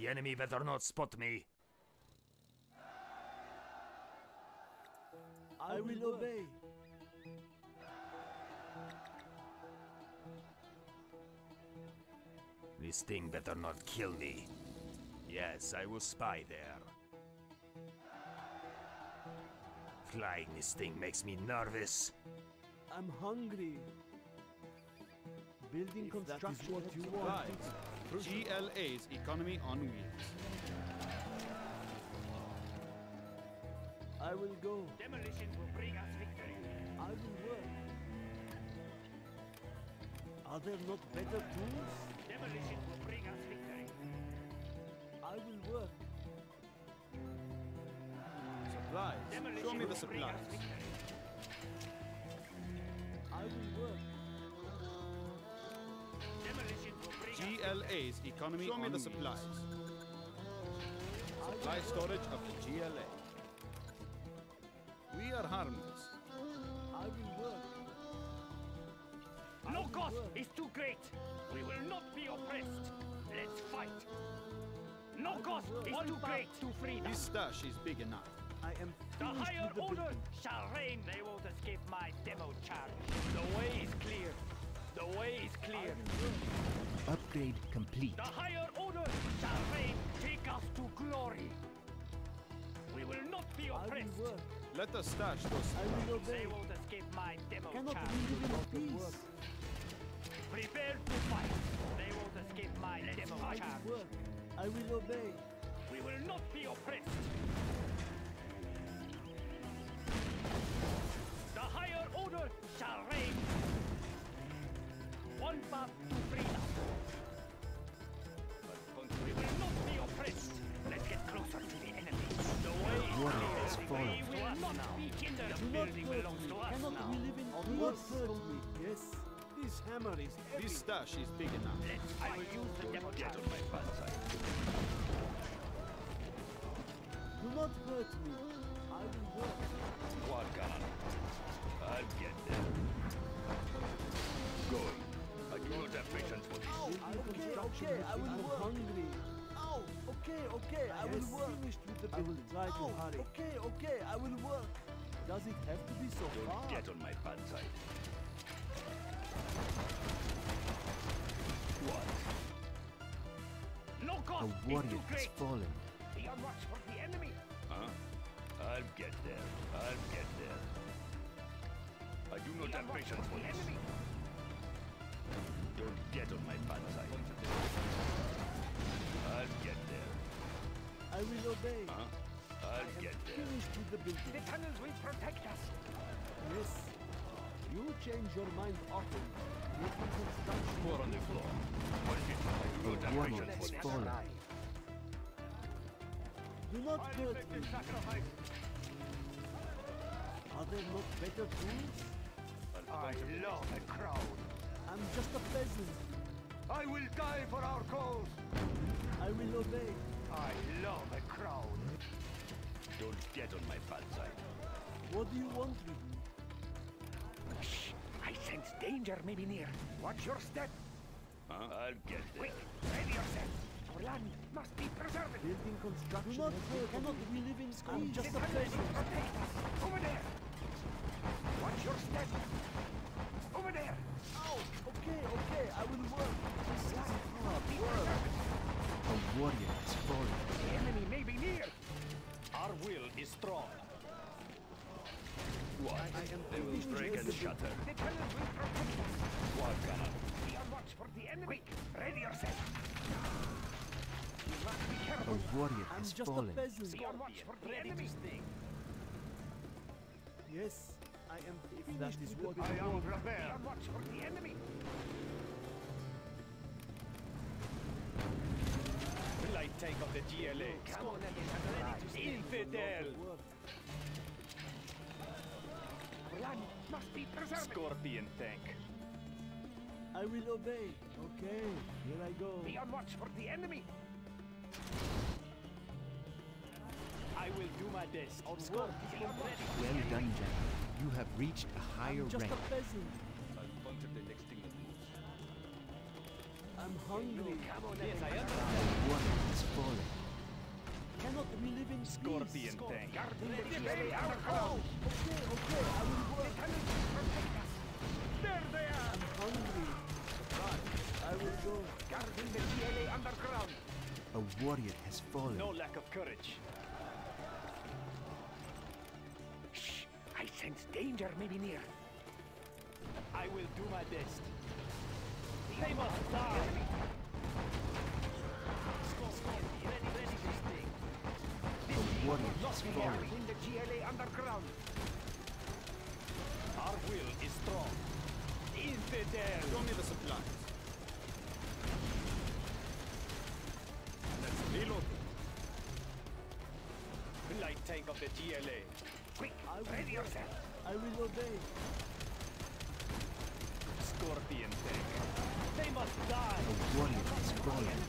The enemy better not spot me. I will obey. This thing better not kill me. Yes, I will spy there. Flying this thing makes me nervous. I'm hungry. Building if construction what you want. GLA's economy on wheels. I will go. Demolition will bring us victory. I will work. Are there not better tools? Demolition will bring us victory. I will work. Supplies. Demolition show me the supplies. I will work. GLA's economy. Show me the supplies. Supply storage of the GLA. We are harmless. I will work. No cost is too great. We will not be oppressed. Let's fight. No cost is too great. To freedom. This stash is big enough. I am. The higher order shall reign. They won't escape my demo charge. The way is clear. The way is clear. Upgrade complete. The higher order shall reign. Take us to glory. We will not be oppressed. Let us stash those. They won't escape my demo charge. Prepare to fight. They won't escape my demo charge. I will obey. We will not be oppressed. The higher order shall reign. One path to freedom. We will not be oppressed. Let's get closer to the enemy. The way is clear. We will not be hindered. The building belongs to us now. On what third week? Yes. This hammer is heavy. This stash is big enough. Let's fight. I will use the demo charge on my front side. Do not hurt me. I will work. Walk on. I'll get there. Going. You will have patience for this. Okay, I will work. Hungry. Ow, okay, I will work. I will try to hurry. Okay, I will work. Does it have to be so hard? Get on my bad side. What? No cost is too great. Fallen. Be on watch for the enemy. Huh? I'll get there. I do not have patience for this. Enemy. Don't get on my bad side. I'll get there. I will obey. Huh? I'll get there. The tunnels will protect us. Yes. You change your mind often. You can construct more on the floor. What is it? Good ambition for this. Do not hurt me. Are there not better tools? I love a crowd. I'm just a peasant. I will die for our cause. I will obey. I love a crowd. Don't get on my bad side. What do you want me? Shh. I sense danger may be near. Watch your step. Huh? I'll get there. Quick, ready yourself. Our land must be preserved. Building construction. Do not cannot we live in school. I'm just a peasant. Over there. Watch your step. Over there. Okay, I will work. A warrior is falling. The enemy may be near. Our will is strong. What? They will break and shatter. The tunnels will protect us. Walk on. Be on watch for the enemy. Quick, ready yourself. You must be careful. A warrior is falling. Be on watch for the enemy. Yes. I am. If that is what I am prepared. Watch for the enemy. The light take of the GLA. Infidel. Land must be preserved. Scorpion tank. I will obey. Okay, here I go. Be on watch for the enemy. I will do my best. On Scorpion. Well done, General. You have reached a higher rank. I'm just a peasant. I'll punch up the next thing that moves. I'm hungry. Yes, I understand. What is falling? Scorpion tank. Okay, I will work. There they are! I'm hungry. I will go. Guarding the GLA underground. A warrior has fallen. No lack of courage. Shh! I sense danger may be near. I will do my best. They must die! Lost we are in the GLA underground. Our will is strong. Is they there? Show me the supplies. Let's reload. Light tank of the GLA. Quick, ready yourself. I will obey. Scorpion tank. They must die. The warrior is falling.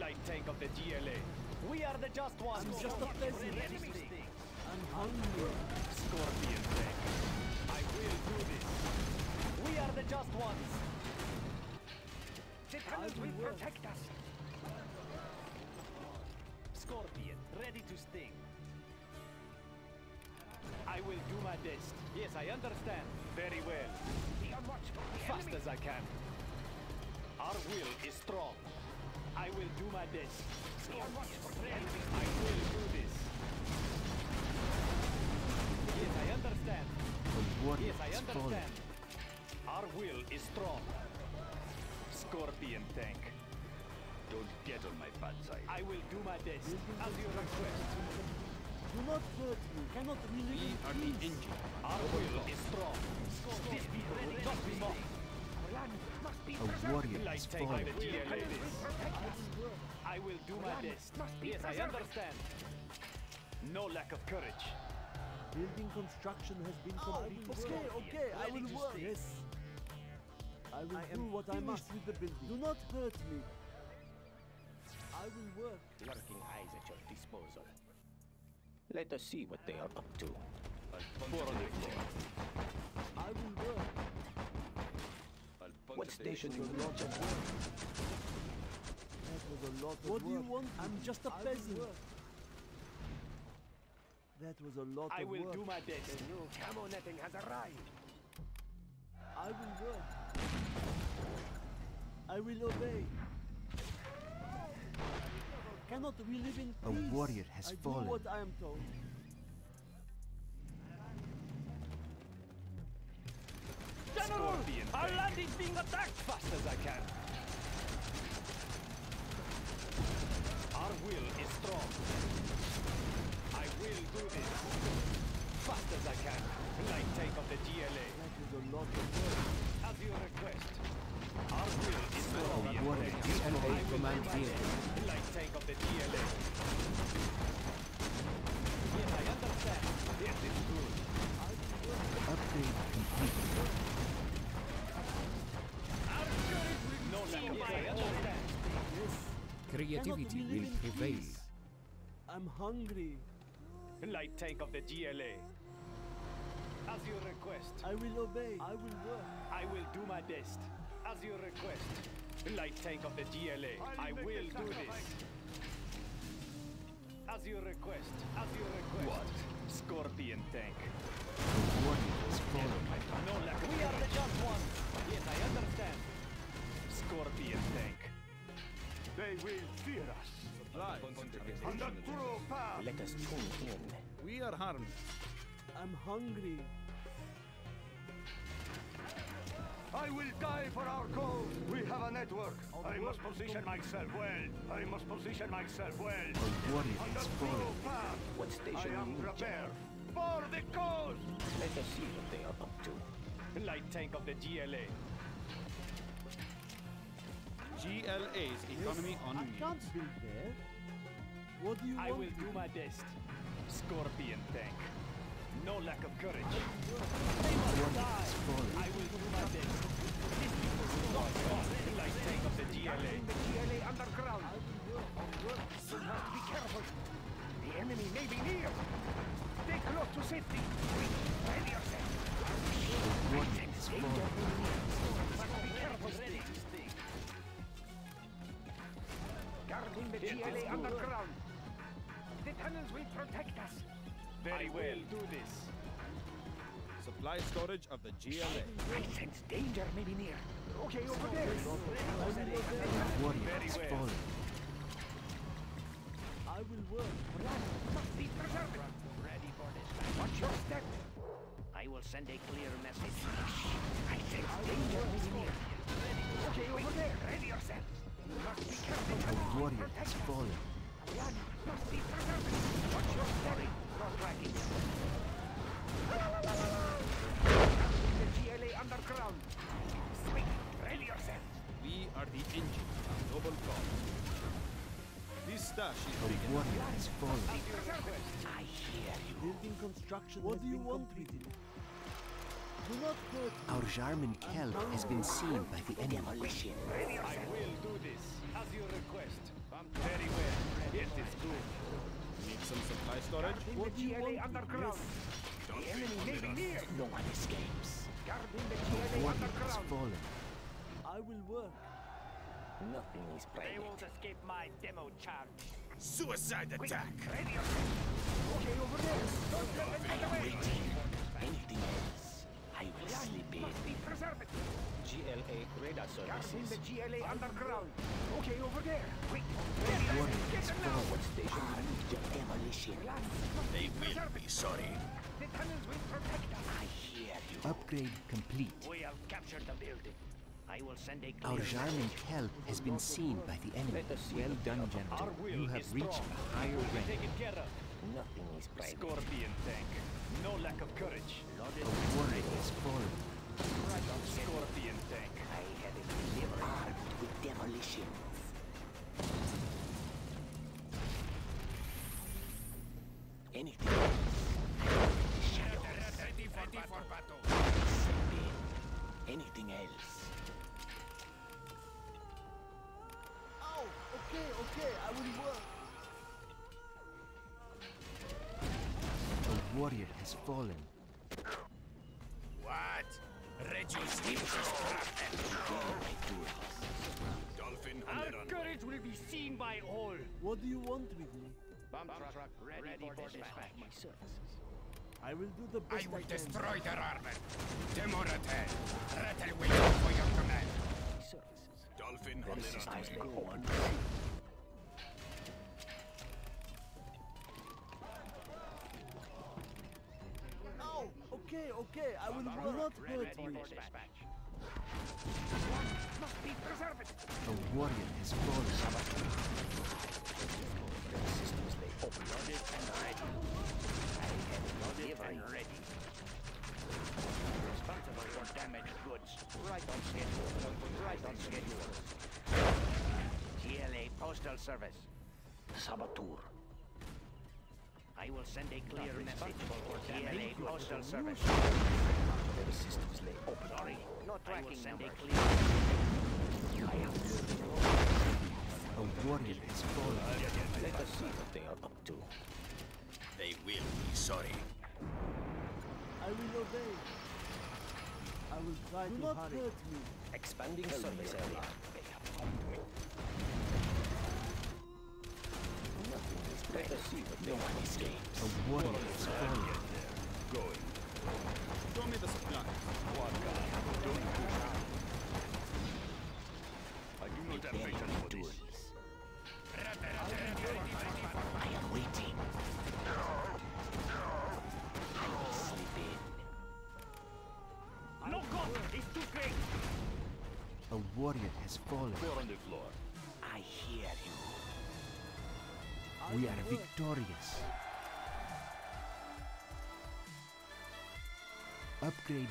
Light tank of the GLA. We are the just ones. I'm just a peasant. I'm hungry. Scorpion tank. I will do this. We are the just ones. The talent will protect us. Scorpion, ready to sting. I will do my best. Yes, I understand. Very well. Be on watch for the enemy. Fast as I can. Our will is strong. I will do my best. I will do this. Yes, I understand. Yes, I understand. Our will is strong. Scorpion tank. Don't get on my bad side. I will do my best. As you request. Do not hurt me. Cannot really. We are the engine. Our will is strong. This be ready. Not be mocked. A warrior is falling. I will do my best. Yes, I understand. No lack of courage. Building construction has been completed. Okay, I will work. Yes. I will do what I must with the building. Do not hurt me. I will work. Lurking eyes at your disposal. Let us see what they are up to. I will work. What station is a lot of work? That was a lot of work. What do you want? I'm just a peasant. That was a lot of work. I will do my best. The new camo netting has arrived. I will work. I will obey. Cannot we live in peace? A warrior has fallen. I do what I am told. General! Our land is being attacked! Fast as I can! Our will is strong. I will do this. Fast as I can. Light take of the GLA. That is a lot of work. As your request. Our will is strong. I will do light take of the GLA. Yes, I understand. Yes, it's good. Update complete. Creativity will prevail. I'm hungry. Light tank of the GLA. As your request. I will obey. I will work. I will do my best. As your request. Light tank of the GLA. I will do this. As your request. As your request. What? Scorpion tank. What is falling? No lack of courage. We are the just ones. Yes, I understand. Scorpion tank. They will fear us. Supply. On the true path. Let us tune in. We are harmed. I'm hungry. I will die for our cause. We have a network. I must position myself well. I must position myself well. On the true path. What station I am prepared for the cause. Let us see what they are up to. Light tank of the GLA. GLA's economy on me. I can't be there. What do you want? I will do my best. Scorpion tank. No lack of courage. They must die. I will do my best. This people will not cross the light tank of the GLA. In the GLA underground. You must be careful. The enemy may be near. Stay close to safety. Ready yourself. What is falling? Be careful. Ready. Guarding the GLA underground. The tunnels will protect us. Very well. Do this. Supply storage of the GLA. I sense danger may be near. Okay, over there. Very well. I will work. Must be preserved. Ready for this. Watch your step. I will send a clear message. I sense danger may be near. Okay, over there. Ready yourselves. Must be careful. Warrior is falling. Must be preserved. Watch your step. Not tracking. The GLA underground. Sweet, ready yourself. We are the engine of noble cause. This stash is big enough. Is falling. I hear you. Building construction. What do you want with it? Do not hurt. Our Jarman Kell has been seen by the enemy. I will do this as you request. Very well. It is good. Need some supply storage? What do you want? Underground. The enemy may be near. No one escapes. Guarding the GLA underground. Fallen. I will work. Nothing is private. They won't escape my demo charge. Suicide attack. Radio. Okay, over there. Don't let them get away. Anything else? I will sleep in. Must be preserved. GLA radar services. Guarding the GLA underground. Okay, over there. Wait. Warriors forward station. Armed to demolition. They will be sorry. The tunnels will protect us. I hear you. Upgrade complete. We have captured the building. I will send a clear. Our Jarman Kell has been seen by the enemy. Well done, General. You have reached a higher rank. Nothing is private. Scorpion tank. No lack of courage. A warrior is fallen. Scorpion tank. I have a delivery armed with demolition. Anything else? Ready for battle. Anything else? Oh, okay, okay, I will work. A warrior has fallen. What? Reduce him to Dolphin. Our courage will be seen by all. What do you want with me? Bomb truck ready for dispatch. My services. I will do the best I will destroy their armor. Demorate. Rattle wheel for your command. Services. Dolphin on the Oh, okay, okay. I will not hurt you. Must be preserved. A warrior has fallen. The systems they uploaded and ready. I have loaded and ready. Responsible for damaged goods. Right on schedule. Right on schedule. GLA Postal Service. Saboteur. I will send a clear message for GLA Postal Service. The systems they uploaded. Sorry, not tracking. I will send a clear message. I have loaded. A warrior is fallen. Let us see what they are up to. They will be sorry. I will obey. I will try to not hurry. Hurt me. Expanding service area. They have come to me. Let us see what they are escapes. A warrior is fallen. Going. Show me the supply. Don't push out. I do not have patience for this. I am waiting. I will sleep in. No god, it's too great. A warrior has fallen. Four on the floor. I hear you. We are victorious. Upgrade.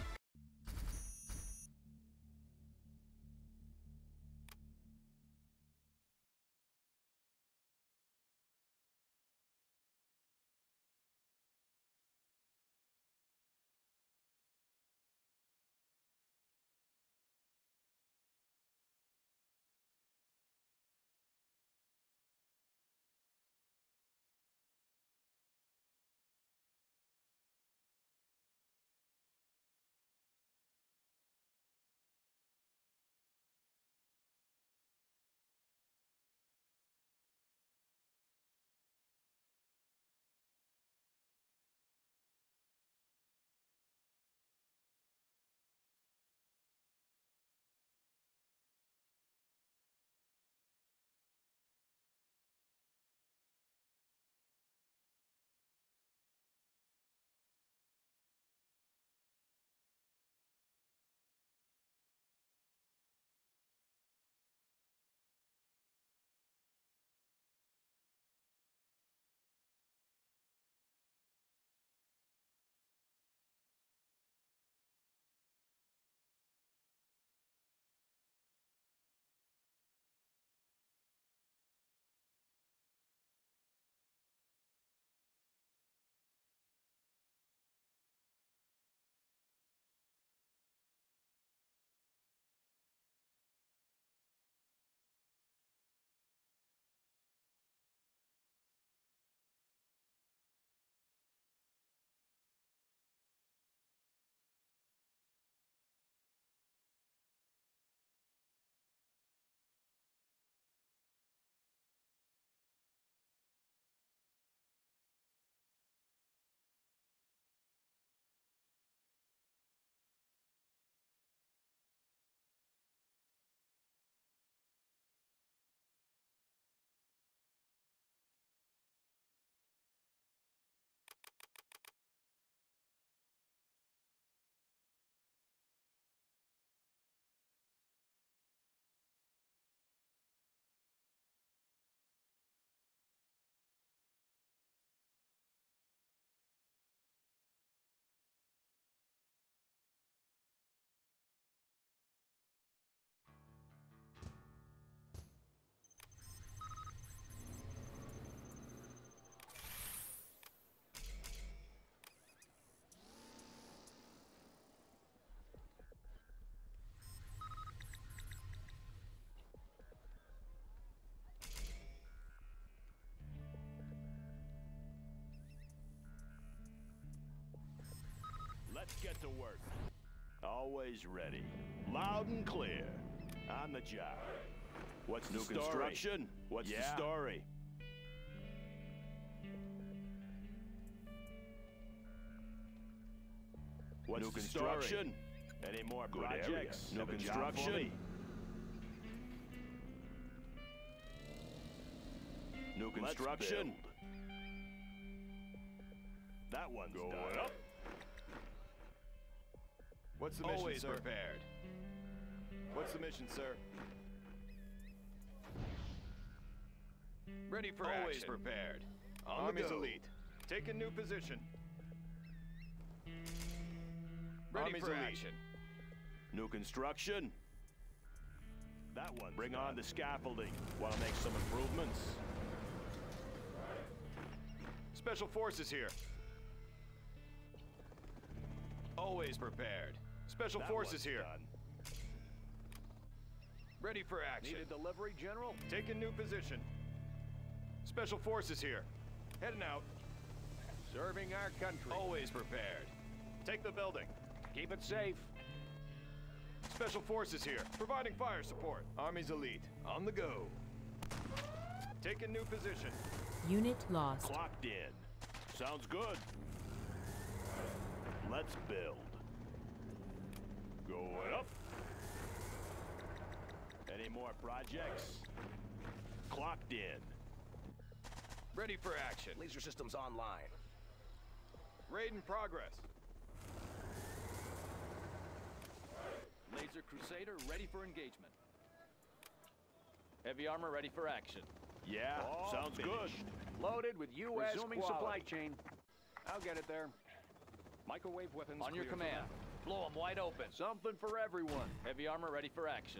Let's get to work. Always ready. Loud and clear. On the job. What's the story? Construction? What's the story? What's the construction? Story? Any more projects? New construction? New construction? That one's going up. What's the mission, sir? Prepared. What's the mission, sir? Ready for action. Always prepared. Army's elite. Take a new position. Ready for action. New construction. That one. Bring on the scaffolding. Want to make some improvements? Special forces here. Always prepared. Special forces here. Ready for action. Need a delivery, General? Take a new position. Special forces here. Heading out. Serving our country. Always prepared. Take the building. Keep it safe. Special forces here. Providing fire support. Army's elite. On the go. Take a new position. Unit lost. Clocked in. Sounds good. Let's build. Going up. Any more projects? Clocked in. Ready for action. Laser systems online. Raid in progress. Laser Crusader ready for engagement. Heavy armor ready for action. Yeah, all sounds finished. Good. Loaded with U.S. Resuming supply chain. I'll get it there. Microwave weapons on your command. Blow them wide open. Something for everyone. Heavy armor ready for action.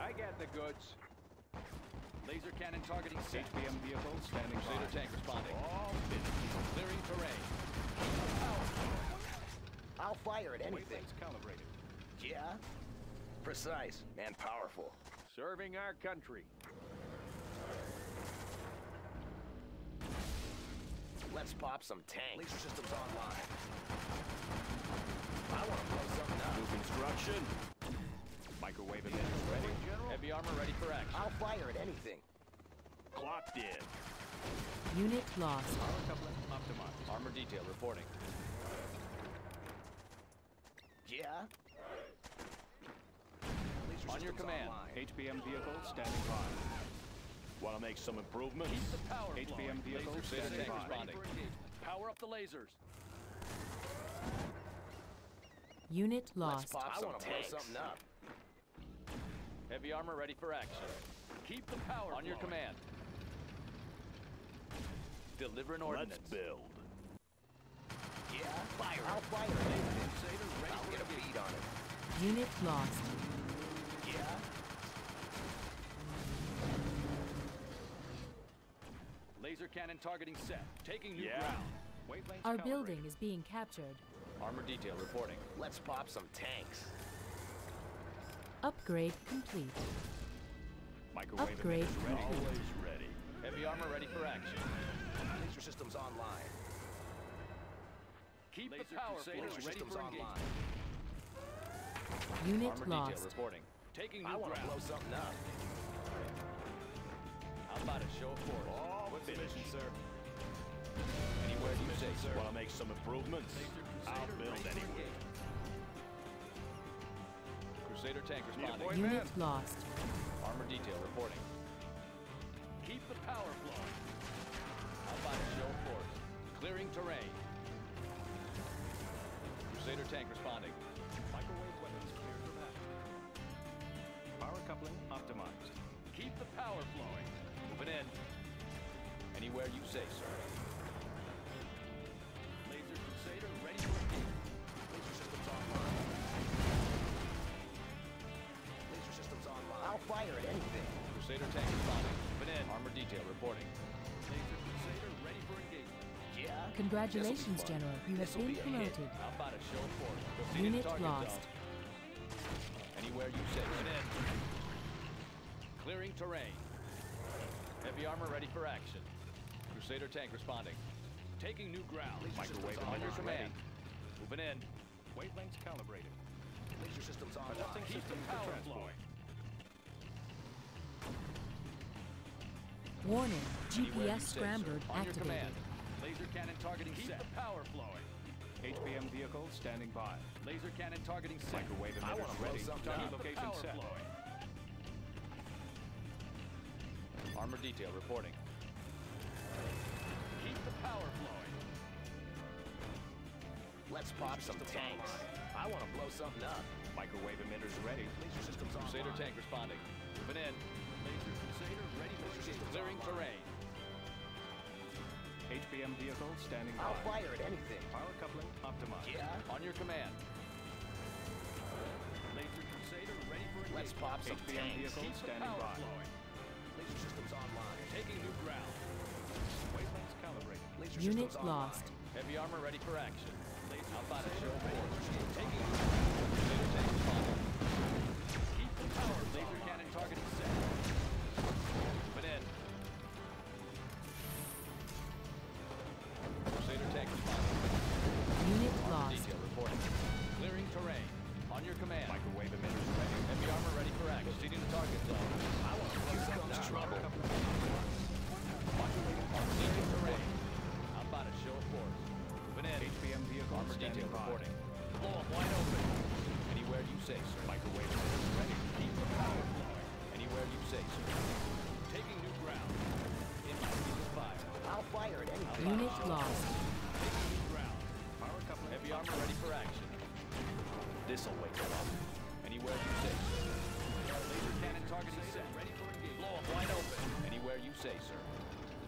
I got the goods. Laser cannon targeting HPM vehicles. Standing Crusader tank responding. All finished. Clearing terrain. I'll fire at anything. Calibrated. Yeah? Precise and powerful. Serving our country. Let's pop some tanks. Laser systems online. I want to blow something up. New construction. Microwave and ready. General. Heavy armor ready for action. I'll fire at anything. Clocked in. Unit lost. Power coupling optimized. Armor detail reporting. Yeah? On your command. Online. HBM vehicles standing by. Want to make some improvements? Keep the power HBM vehicles standing by. Power up the lasers. Unit lost. I want to blow something up. Heavy armor ready for action. Keep the power on your command. Deliver an ordinance. Let's build. Yeah, fire. I'll fire it. I'll get a bead on it. Unit lost. Yeah. Laser cannon targeting set. Taking new ground. Our building is being captured. Armor detail reporting. Let's pop some tanks. Upgrade complete. Microwave upgrade ready. Always ready. Heavy armor ready for action. Laser systems online. Keep the power ready for engagement. Unit lost. Reporting. Taking new ground. I want to blow something up. How about a show of force? What's the mission, sir? Anywhere you say, sir. Want to make some improvements? I'll build anywhere. Crusader tank responding. Unit lost. Armor detail reporting. Keep the power flowing. How about a show of force? Clearing terrain. Crusader tank responding. Microwave weapons cleared for that. Power coupling optimized. Keep the power flowing. Moving in. Anywhere you say, sir. Laser Crusader ready for action. Laser systems online. Laser systems online. I'll fire at anything. Crusader tank responding. Moving in. Armor detail reporting. Laser Crusader ready for engagement. Congratulations, General. You have been promoted. Unit lost. Anywhere you say. Clearing terrain. Heavy armor ready for action. Crusader tank responding. Taking new ground. Microwave under command. Moving in. Wavelengths calibrated. Laser systems on. Keep the power flowing. Warning. GPS scrambler activated. Laser cannon targeting set. Keep the power flowing. HPM vehicle standing by. Laser cannon targeting set. Microwave emitters ready. Target location set. Armor detail reporting. Keep the power flowing. Let's pop some tanks. I want to blow something up. Microwave emitters ready. Laser systems on. Crusader tank responding. Moving in. Laser Crusader ready for clearing terrain. HBM vehicle standing by. I'll fire at anything. Power coupling optimized. Yeah. On your command. Laser Crusader ready for engagement. Let's pop some tanks. HBM vehicle standing by. Laser systems online. Taking new ground. Wavelengths calibrated. Laser unit systems lost. Online. Heavy armor ready for action. Laser outside of show board. Taking new ground. Crusader tank responding. Keep the power. Laser cannon targeting set. Moving in. Unit lost. Detail reporting. Clearing terrain. On your command. Microwave emitters ready. Heavy armor ready for action. Proceeding to target zone. I want to close up now. Trouble. Modulating armor. Clearing terrain. How about a show of force? Moving in. HPM vehicle armor detail reporting. Blow up wide open. Anywhere you say, sir. Microwave emitters ready. Keep the power flowing. Anywhere you say, sir. Taking new ground. Incoming fire. I'll fire at anything. Unit lost. Heavy armor ready for action. This'll wake them up. Anywhere you say, sir. Laser cannon targeting set. Ready for engagement. Blow up wide open. Anywhere you say, sir.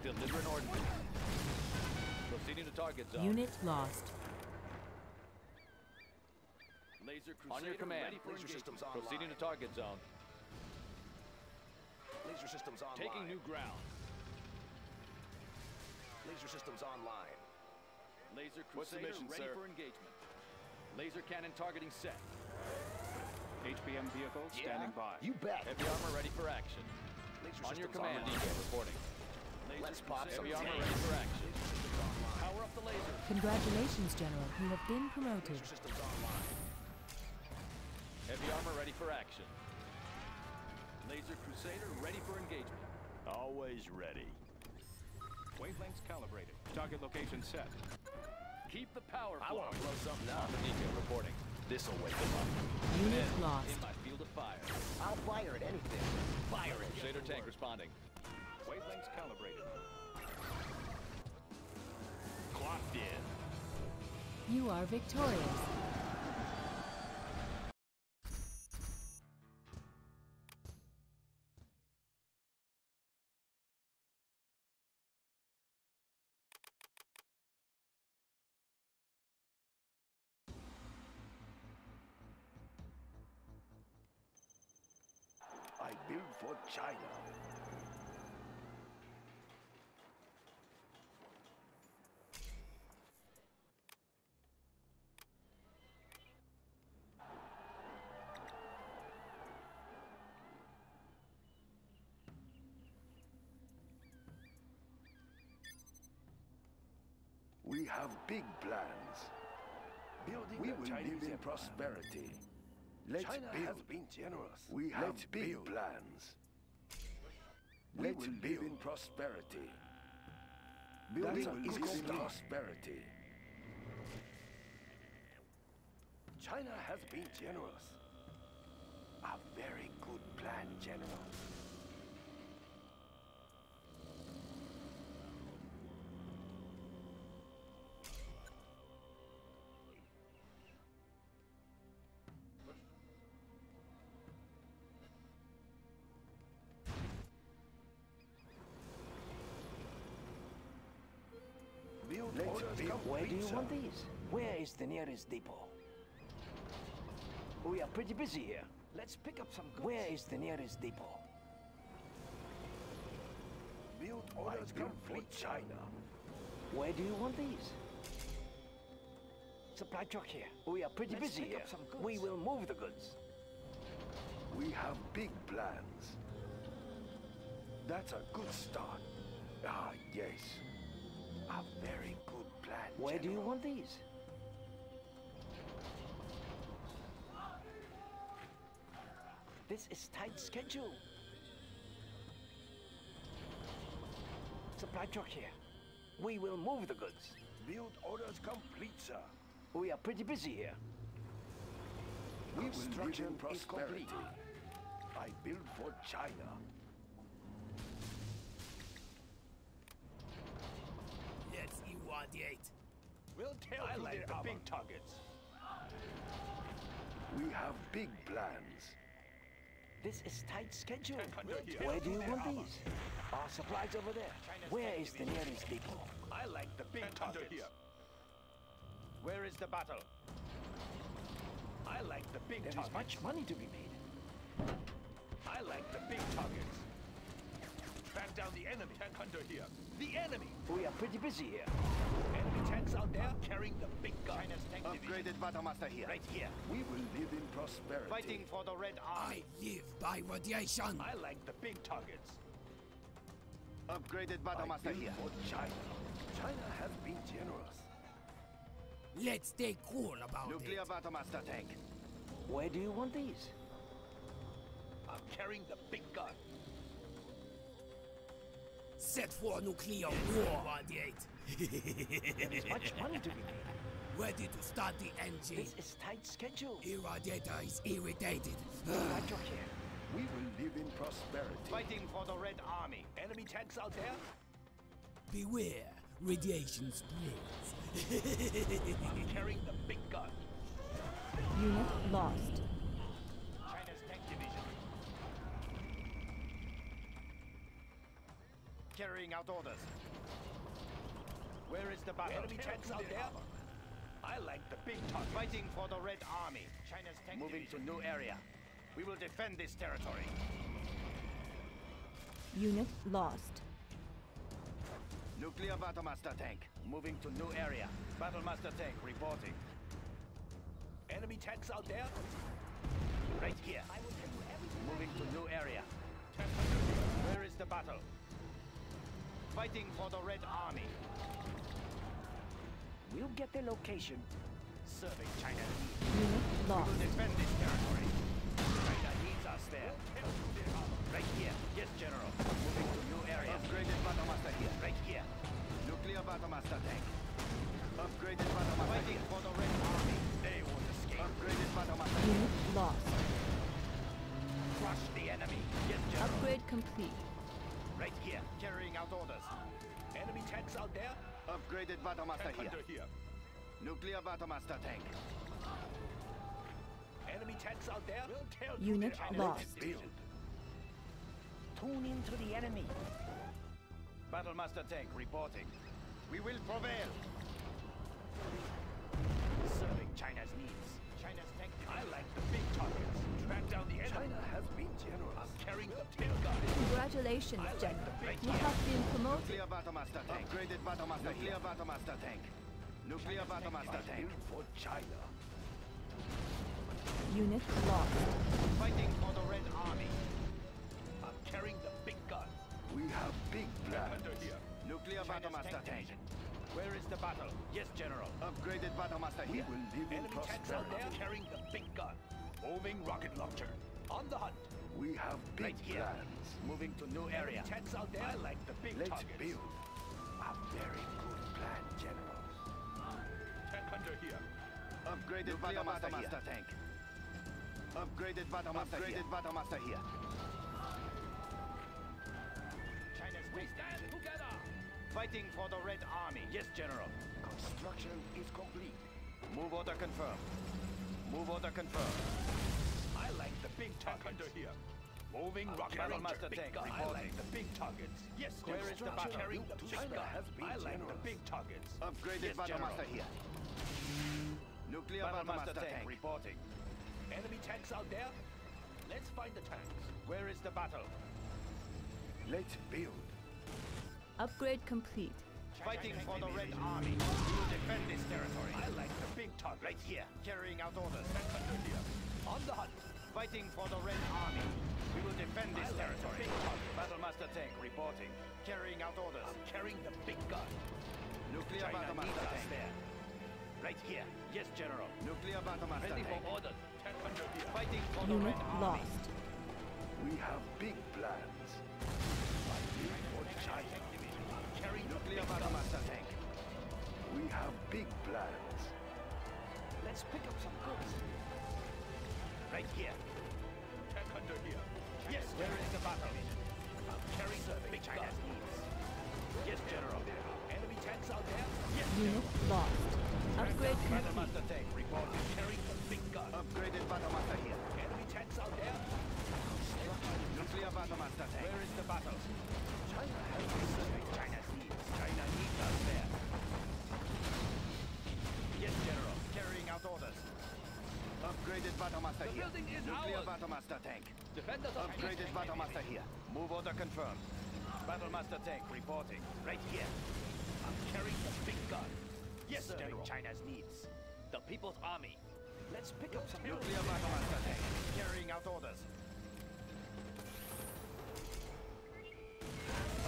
Deliver an ordnance. Proceeding to target zone. Unit lost. Laser Crusader on your command. Ready for laser systems online. Proceeding to target zone. Laser systems online. Taking new ground. Laser systems online. Laser Crusader ready for engagement. Laser cannon targeting set. HPM vehicle standing by. You bet. Heavy armor ready for action. On your command. Detail reporting. Let's pop some armor ready for action. Power up the laser. Congratulations, General. You have been promoted. Laser systems online. Heavy armor ready for action. Laser Crusader ready for engagement. Always ready. Wavelengths calibrated. Target location set. Keep the power flowing. I want to blow something up. Detail reporting. This'll wake them up. Unit lost. In my field of fire. I'll fire at anything. Fire at Crusader tank responding. Wavelengths calibrated. Clocked in. You are victorious. I build for China. We have big plans. We will live in prosperity. Let's China has been generous. We have big plans. Let's build in prosperity. Building is called prosperity. China has been generous. A very good plan, General. Where do you want these? Where is the nearest depot? We are pretty busy here. Let's pick up some goods. Where is the nearest depot? Build orders come from China. Where do you want these? Supply truck here. We are pretty busy here. We will move the goods. We have big plans. That's a good start. Ah, yes. A very good plan, General. Where do you want these? This is tight schedule. Supply truck here. We will move the goods. Build orders complete, sir. We are pretty busy here. Construction prosperity. I build for China. Let's irradiate. We'll tell you like the big targets. We have big plans. This is tight schedule. Where do you want these? Our supplies over there. Where is the nearest depot? I like the big targets. Where is the battle? I like the big targets. There is much money to be made. I like the big targets. Track down the enemy tank hunter here. The enemy! We are pretty busy here. Enemy tanks out there carrying the big gun. Upgraded Battlemaster here. Right here. We will live in prosperity. Fighting for the Red Army. I live by radiation. I like the big targets. Upgraded Battlemaster here. For China. China has been generous. Let's stay cool about it. Nuclear Battlemaster tank. Where do you want these? I'm carrying the big gun. Set for nuclear war. There is much money to be made. Ready to start the engine. This is tight schedule. Irradiator is irritated. We will live in prosperity. Fighting for the Red Army. Enemy tanks out there? Beware. Radiation spreads. I'm carrying the big gun. Unit lost. China's tank division. Carrying out orders. Where is the battle? Enemy tanks out there. I like the big talk. Fighting for the Red Army. China's tank moving division. To new area. We will defend this territory. Unit lost. Nuclear Battlemaster tank, moving to new area. Battlemaster tank reporting. Enemy tanks out there? Right here. I will tell you everything. Moving to new area. Where is the battle? Fighting for the Red Army. We'll get the location. Serving China. Unit lost. We will defend this territory. China needs us there. Right here. Yes, General. Moving to new area. Upgraded Battlemaster here. Right here. Nuclear Battlemaster tank. Upgraded Battlemaster. Waiting for the Red Army. They won't escape. Upgraded Battlemaster. Unit lost. Crush the enemy. Yes, General. Upgrade complete. Right here. Carrying out orders. Enemy tanks out there. Upgraded Battlemaster here. Nuclear Battlemaster tank. Enemy tanks out there. We'll tell you. Unit lost. Tune into the enemy. Battlemaster tank reporting. We will prevail. Serving China's needs. China's tank. I like the big targets. Track down the enemy. China has been generous. I'm carrying the tail guard. Congratulations, General. Like you have been promoted. Nuclear Battlemaster tank. Upgraded Battlemaster. Nuclear Battlemaster tank. Nuclear Battlemaster tank. For China. Unit lost. Fighting for the Red Army. Carrying the big gun. We have big plans. Nuclear Battlemaster tank. Where is the battle? Yes, General. Upgraded Battlemaster here. We will live in prosperity. Enemy tanks out there carrying the big gun. Moving rocket launcher. On the hunt. We have big plans. Moving to new area. Enemy tanks out there. I like the big targets. Let's build. A very good plan, General. Tank hunter here. Upgraded Battlemaster tank. Upgraded Battlemaster here. Upgraded Battlemaster here. We stand together! Fighting for the Red Army. Yes, General. Construction is complete. Move order confirmed. Move order confirmed. I like the big tank under here. Moving rocket launcher. I like the big targets. Yes, where is the battery? I like the big targets. Upgraded Battlemaster here. Nuclear Battlemaster tank reporting. Enemy tanks out there? Let's find the tanks. Where is the battle? Let's build. Upgrade complete. Fighting for the Red Army. We will defend this territory. I like the big target. Right here. Carrying out orders. On the hunt. Fighting for the Red Army. We will defend this territory. Battlemaster Battlemaster tank reporting. Carrying out orders. I'm carrying the big gun. Nuclear Battlemaster tank. There. Right here. Yes, General. Nuclear Battlemaster tank. Ready for orders. Fighting for the Red Army. Lost. We have big plans. Fighting for the giant division. Carrying nuclear Battlemaster tank. We have big plans. Let's pick up some goods. Right here. Tank under here. Yes, where is the battle? I'm carrying the big China's needs. Yes, General. Enemy tanks out there? Yes, General. Lost. Upgrade Battlemaster tank reported carrying the big gun. Upgraded Battlemaster here. Enemy tanks out there? Nuclear Battlemaster tank. Where is the battle? China has big China's needs. China needs us there. Yes, General. Carrying out orders. Upgraded Battlemaster here. The building is nuclear ours. Battlemaster tank. Defenders upgraded Battlemaster here. Move order confirmed. Battlemaster tank reporting. Right here. I'm carrying the big gun. Yes, serving General. China's needs. The People's Army. Let's pick up some nuclear Battlemaster tank. Carrying out orders.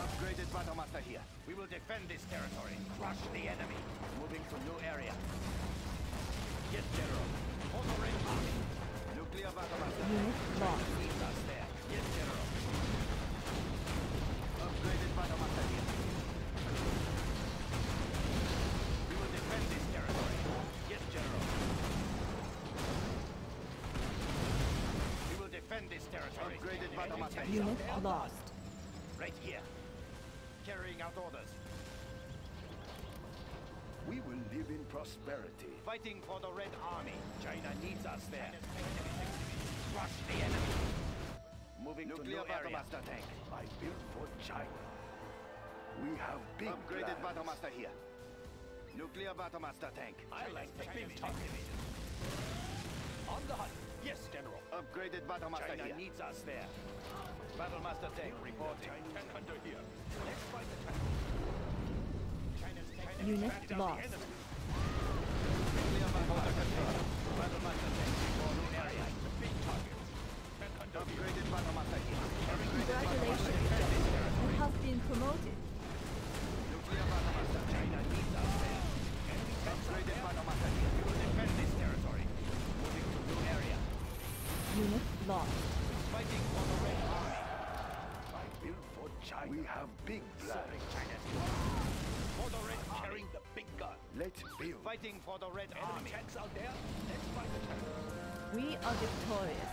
Upgraded Battlemaster here. We will defend this territory. Crush the enemy. Moving to new area. Yes, General. On the Red Army. Nuclear Battlemaster. Leads us there. Yes, General. Upgraded Battlemaster here. We will defend this territory. Yes, General. We will defend this territory. Upgraded Battlemaster here. Unit lost. Right here. Carrying out orders. We will live in prosperity. Fighting for the Red Army. China needs us there. Crush the enemy. Moving nuclear Battlemaster tank. I built for China. We have big upgraded Battlemaster here. Nuclear Battlemaster tank. I like the big talk. On the hunt. Yes, General. Upgraded Battlemaster here. China needs us there. Battlemaster tank reporting. Tank under here. Let's fight the tank. China's tank. Unit lost. Nuclear Battlemaster tank. Battlemaster tank for new area. Big target. Tank under here. Upgraded Battlemaster here. Congratulations, General. You have been promoted. Nuclear Battlemaster. China needs us there. Upgraded Battlemaster here. We will defend this territory. Moving to new area. Unit lost. Fighting for the Red Army. I built for China. We have big plans. For the Red Army. Carrying the big gun. Let's build. Fighting for the Red Army. Enemy tanks out there. Let's fight the tanks. We are victorious.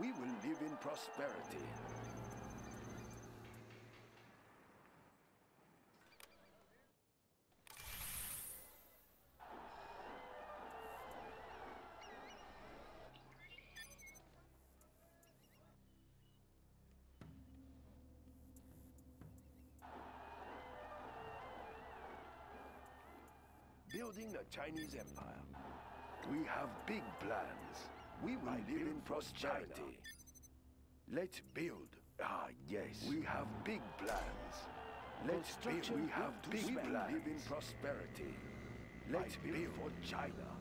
We will live in prosperity. Building the Chinese Empire. We have big plans. We will live in prosperity. China. Let's build. Ah, yes. We have big plans. Let's build. We have big plans. We will live in prosperity. Let's build for China.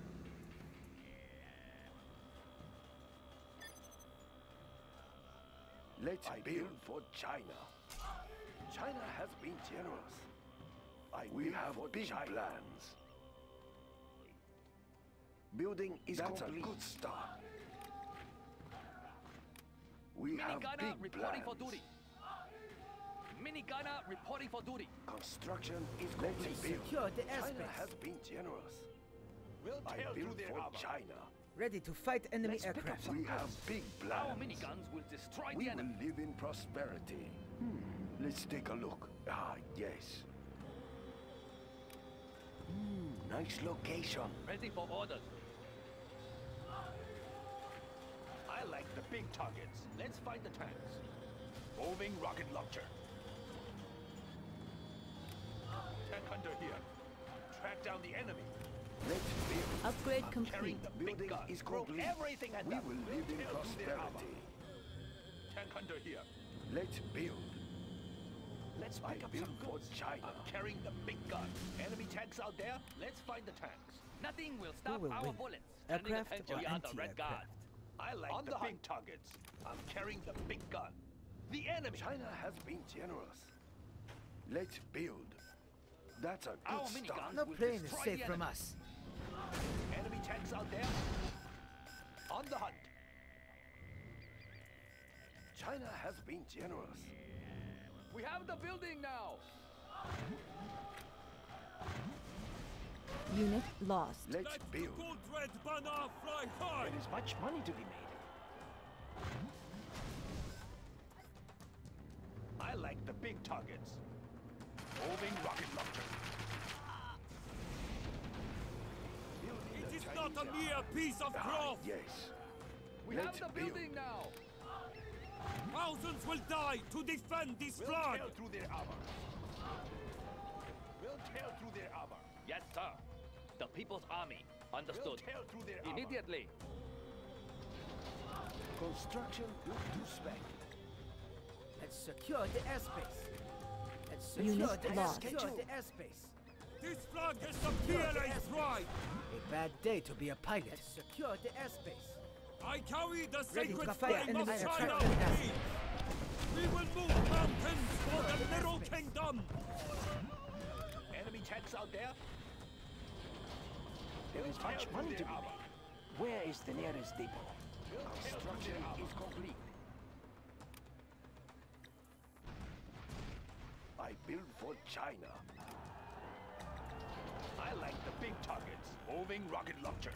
Let's build for China. China has been generous. We have big plans. Building is complete. A good start. We have big plans. For duty. Minigunner reporting for duty. Construction is complete. Secure the aspects. China has been generous. We'll build for China. Ready to fight enemy aircraft. We have big plans. Our miniguns will destroy the enemy. We will live in prosperity. Let's take a look. Ah, yes. Nice location. Ready for orders. I like the big targets. Let's find the tanks. Moving rocket launcher. Tank under here. Track down the enemy. Upgrade complete. The building is complete. Everything we will live in prosperity. Tank under here. Let's build. Let's pick up some goods. China. I'm carrying the big gun. Enemy tanks out there. Let's find the tanks. Nothing will stop our bullets. Aircraft or anti-aircraft. I like on the big targets. I'm carrying the big gun. The enemy. China has been generous. Let's build. That's a good start. No plane is safe from us. Enemy tanks out there. On the hunt. China has been generous. We have the building now. Unit lost. Let's build. Gold red banner fly high. There is much money to be made. I like the big targets. Moving rocket launcher. It is not a mere piece of cloth. Yes. We have the building now. Thousands will die to defend this flag. We'll tear through their armor. We'll tear through their armor. Yes, sir. The People's Army. Understood. We'll tear through their armor. Immediately. Construction built to spec. Let's secure the airspace. Let's secure the airspace. This flag is the GLA's right. A bad day to be a pilot. Let's secure the airspace. I carry the sacred flame of China with me. We will move mountains for the Middle Kingdom. Enemy tanks out there. There is much money to be made. Where is the nearest depot? Construction is complete. I build for China. I like the big targets. Moving rocket launcher.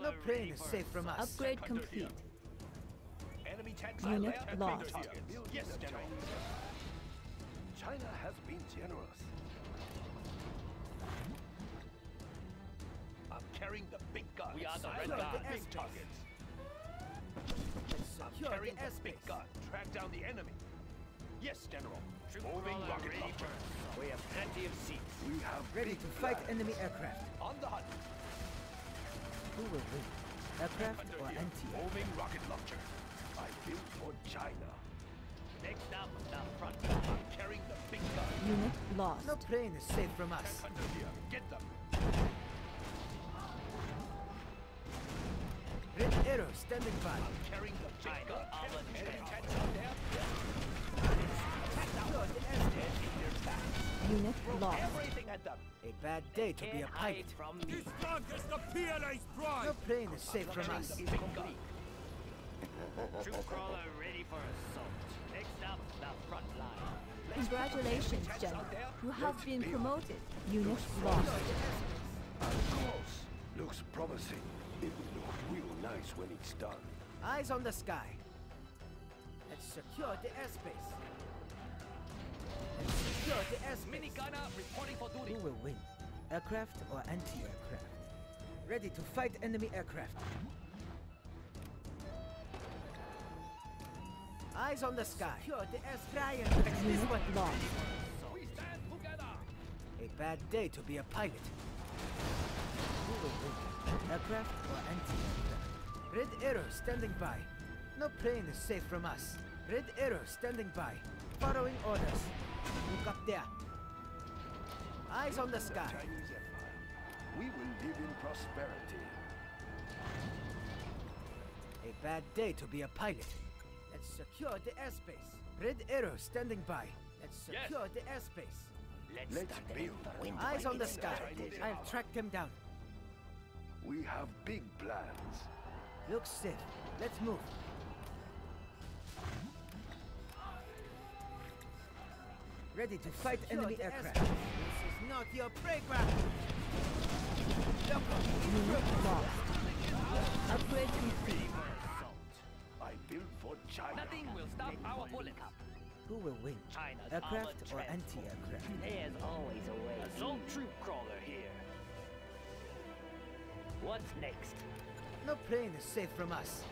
No plane is safe from us. Upgrade complete. Enemy tanks unit lost. Yes, General. China has been generous. I'm carrying the big guns. We are the red guard. Big targets. I'm carrying the big gun. Track down the enemy. Yes, General. Moving rocket launcher. We have plenty of seats. We have ready to fight enemy aircraft. On the hunt. Who will win? Aircraft or anti-aircraft? Moving rocket launcher. I built for China. Next up, down front. I'm carrying the big gun. Unit lost. No plane is safe from us. Get them. Red Arrow standing by. I'm carrying the big gun. Unit lost. Everything at them. A bad day to be a pilot. This flag is the PLA's pride. No plane is safe from us. Troop crawler ready for assault. Next up, the front line. Congratulations, General. You have been promoted. Unit lost. Close. Looks promising. It will look real nice when it's done. Eyes on the sky. Let's secure the airspace. Minigunner reporting for duty. Who will win? Aircraft or anti-aircraft? Ready to fight enemy aircraft. Eyes on the sky. Secure the airstrike. This one lost. We stand together. A bad day to be a pilot. Who will win? Aircraft or anti-aircraft? Red Arrow standing by. No plane is safe from us. Red Arrow standing by. Following orders. Look up there. Eyes on the sky. We will live in prosperity. A bad day to be a pilot. Let's secure the airspace. Red Arrow standing by. Let's secure the airspace. Let's build. Eyes on the sky. I have tracked them down. We have big plans. Looks safe. Let's move. Ready to fight enemy aircraft. This is not your playground. Unit lost. Upgrade complete. I built for China. Nothing will stop our bullet. Who will win? China's aircraft or anti-aircraft? There's always a way. A lone troop crawler here. What's next? No plane is safe from us.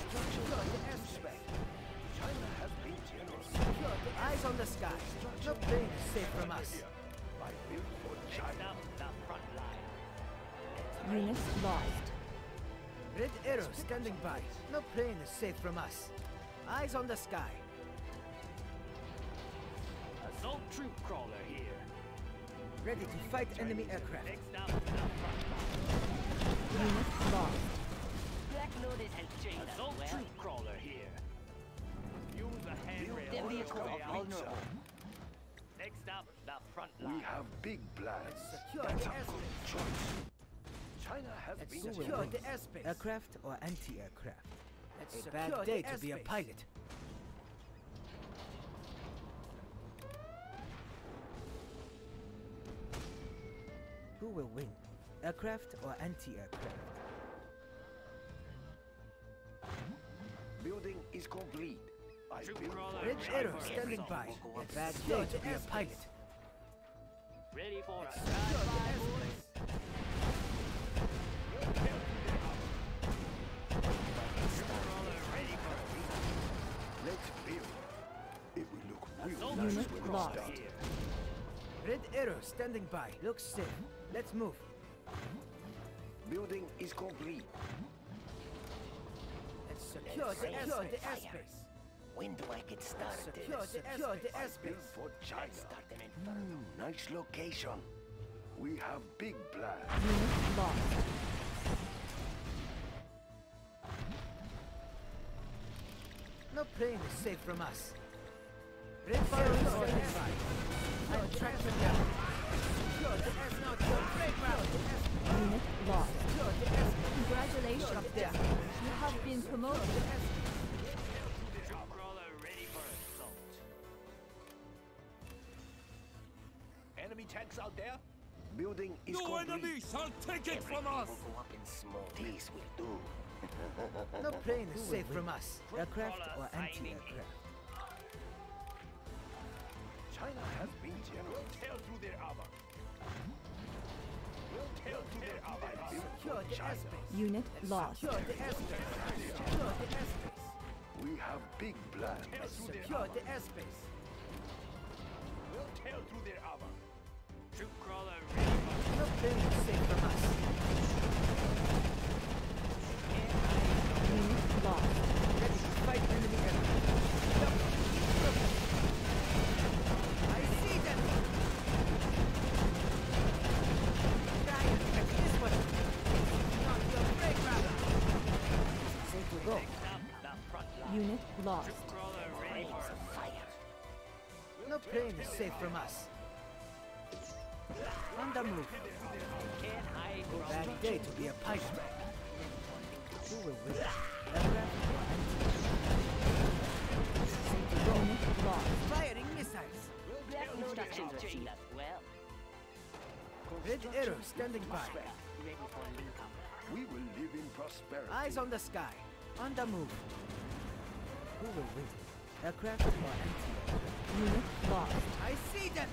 Construction eyes on the sky. No plane is safe from us. Units lost. Red Arrow standing by. No plane is safe from us. Eyes on the sky. Assault troop crawler here. Ready to fight enemy aircraft. Units lost. Black Lotus has changed. Assault troop crawler here. Use a handrail. The vehicle of all normal. Next up, the front line. We have big plans. That's a good choice. China has been secured the airspace. Aircraft or anti-aircraft? It's a bad day to be a pilot. Who will win? Aircraft or anti-aircraft? Building is complete. Red Arrow standing by. A bad day to be a pilot. Ready for a ride. Lost. Red Arrow standing by. Looks safe. Let's move. Building is complete. Let's secure the airspace. When do I get started? Secure the airspace for China. Nice location. We have big plans. No plane is safe from us. Red Arrow is on his side. I'm tracking down. Secure the S-Not. Break round. Unit lost. Congratulations. Up there. You have been promoted. Troop crawler ready for assault. Enemy tanks out there? Building is complete. No enemies shall take it from us! Will go up in smoke. This will do. No plane is safe from us. Aircraft or anti-aircraft? China has been generous. We'll tell through their armor. We'll tell through their armor. Secure the airspace. Unit lost. Secure the airspace. Secure the airspace. We have big plans. Secure the airspace. We'll tell through their armor. Troop crawler ready. Nothing is safe from us. Unit lost. Let's fight enemy enemy. Unit lost. No plane is safe from us. On the move. Bad day to be a pilot. Who will win? Unit lost. Firing missiles. Instructions received. Red Arrow standing by. We will live in prosperity. Eyes on the sky. On the move. Who will win? Aircraft or anti-aircraft? Unit lost. I see them!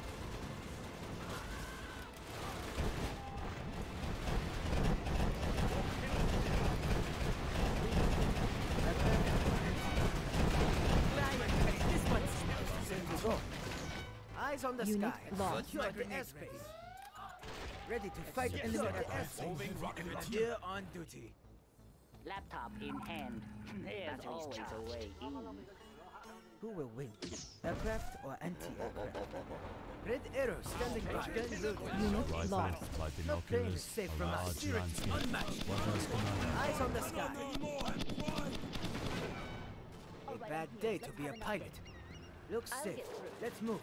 This one smells. Go. Eyes on the sky. Secure the airspace. Ready to fight enemy airspace. Here on duty. Laptop in hand. There's always a way in. Who will win? Aircraft or anti-aircraft? Red Arrow standing by. Unit lost. No plane is safe from us. Unmatched. Eyes on the sky. A bad day to be a pilot. Looks safe. Let's move.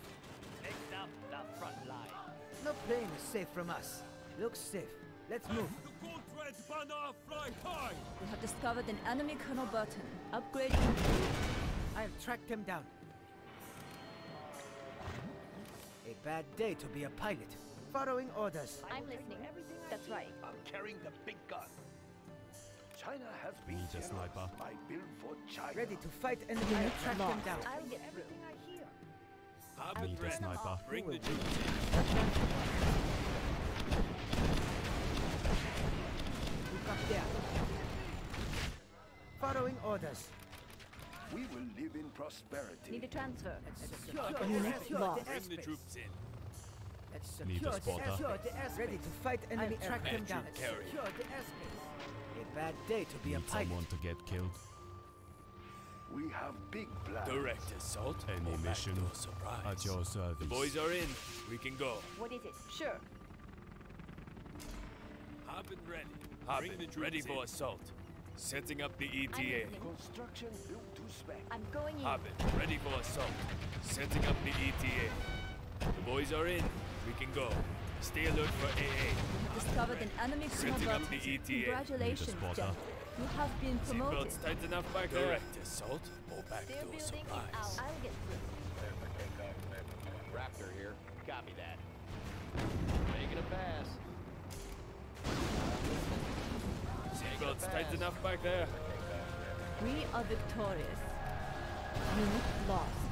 Next up, the front line. No plane is safe from us. Looks safe. Let's move. We have discovered an enemy Colonel Burton. Upgrading. I have tracked him down. A bad day to be a pilot. Following orders. I'm listening. That's right. I'm carrying the big gun. China has been generous. I build for China. Ready to fight enemy. I have tracked him down. I'll get everything I hear. I'll be a sniper. Bring the jeep. Up there. Following orders. we will live in prosperity. Need a transfer. Need a spotter. Ready to fight enemy. Track them down. A bad day to be a pirate. Someone to get killed. We have big plans. Direct assault. Any mission at your service. The boys are in. We can go. What is it? Sure. Hop and ready. Ready for assault. Setting up the ETA. Construction built to spec. I'm going in. Hop and ready for assault. Setting up the ETA. The boys are in. We can go. Stay alert for AA. Discovered an enemy command. Congratulations, Jeff. You have been promoted. Seatbelts tight enough back there. Direct assault or back door surprise. I'll get through. Raptor here. Copy that. Making a pass. Seatbelts tight enough back there. We are victorious. Unit lost.